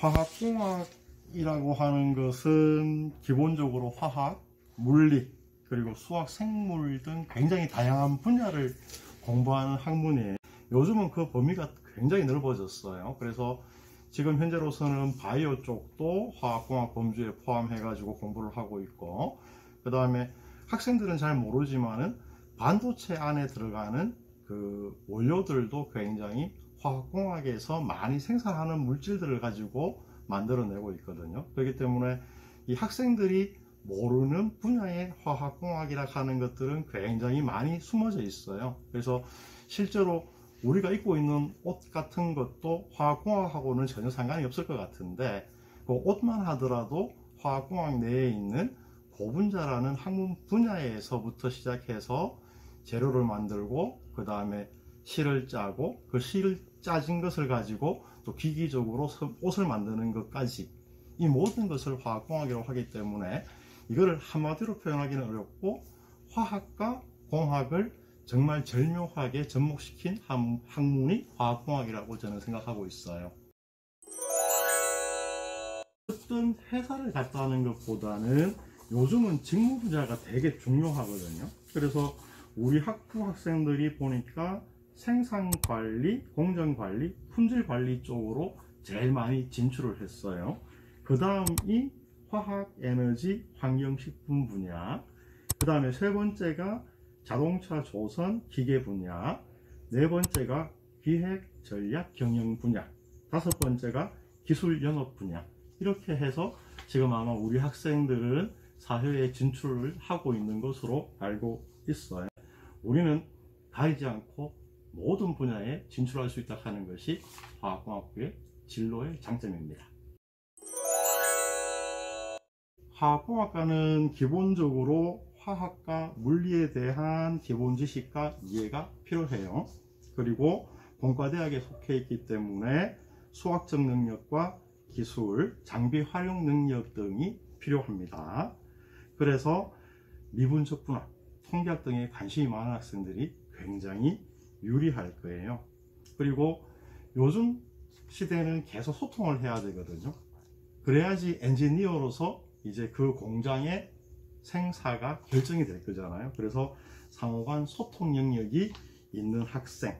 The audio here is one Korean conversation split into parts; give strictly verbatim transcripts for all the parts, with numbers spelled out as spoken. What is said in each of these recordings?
화학공학이라고 하는 것은 기본적으로 화학, 물리, 그리고 수학, 생물 등 굉장히 다양한 분야를 공부하는 학문이에요. 요즘은 그 범위가 굉장히 넓어졌어요. 그래서 지금 현재로서는 바이오 쪽도 화학공학 범주에 포함해가지고 공부를 하고 있고, 그 다음에 학생들은 잘 모르지만은 반도체 안에 들어가는 그 원료들도 굉장히 화학공학에서 많이 생산하는 물질들을 가지고 만들어내고 있거든요. 그렇기 때문에 이 학생들이 모르는 분야의 화학공학이라 하는 것들은 굉장히 많이 숨어져 있어요. 그래서 실제로 우리가 입고 있는 옷 같은 것도 화학공학하고는 전혀 상관이 없을 것 같은데, 그 옷만 하더라도 화학공학 내에 있는 고분자라는 학문 분야에서부터 시작해서 재료를 만들고, 그 다음에 실을 짜고, 그 실을 짜진 것을 가지고 또 기기적으로 옷을 만드는 것까지, 이 모든 것을 화학공학이라고 하기 때문에 이거를 한마디로 표현하기는 어렵고, 화학과 공학을 정말 절묘하게 접목시킨 학문이 화학공학이라고 저는 생각하고 있어요. 어떤 회사를 갔다는 것보다는 요즘은 직무 분야가 되게 중요하거든요. 그래서 우리 학부 학생들이 보니까 생산관리, 공정관리, 품질관리 쪽으로 제일 많이 진출을 했어요. 그 다음이 화학, 에너지, 환경식품 분야, 그 다음에 세 번째가 자동차, 조선, 기계 분야, 네 번째가 기획, 전략, 경영 분야, 다섯 번째가 기술, 연업 분야. 이렇게 해서 지금 아마 우리 학생들은 사회에 진출을 하고 있는 것으로 알고 있어요. 우리는 가리지 않고 모든 분야에 진출할 수 있다 하는 것이 화학공학부의 진로의 장점입니다. 화학공학과는 기본적으로 화학과 물리에 대한 기본 지식과 이해가 필요해요. 그리고 공과대학에 속해 있기 때문에 수학적 능력과 기술, 장비 활용 능력 등이 필요합니다. 그래서 미분적 분학, 통계학 등에 관심이 많은 학생들이 굉장히 유리할 거예요. 그리고 요즘 시대는 계속 소통을 해야 되거든요. 그래야지 엔지니어로서 이제 그 공장의 생사가 결정이 될 거잖아요. 그래서 상호간 소통 영역이 있는 학생,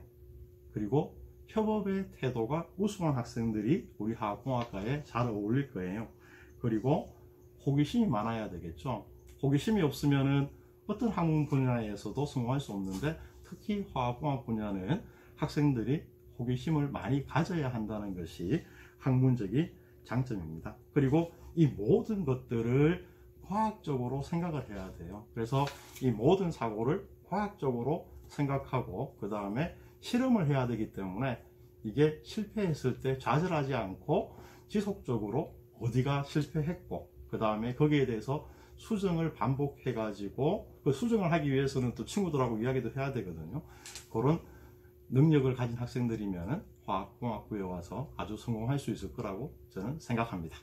그리고 협업의 태도가 우수한 학생들이 우리 화학공학과에 잘 어울릴 거예요. 그리고 호기심이 많아야 되겠죠. 호기심이 없으면은 어떤 학문 분야에서도 성공할 수 없는데, 특히 화학공학 분야는 학생들이 호기심을 많이 가져야 한다는 것이 학문적인 장점입니다. 그리고 이 모든 것들을 과학적으로 생각을 해야 돼요. 그래서 이 모든 사고를 과학적으로 생각하고, 그 다음에 실험을 해야 되기 때문에 이게 실패했을 때 좌절하지 않고 지속적으로 어디가 실패했고, 그 다음에 거기에 대해서 수정을 반복해 가지고, 그 수정을 하기 위해서는 또 친구들하고 이야기도 해야 되거든요. 그런 능력을 가진 학생들이면 화학공학부에 와서 아주 성공할 수 있을 거라고 저는 생각합니다.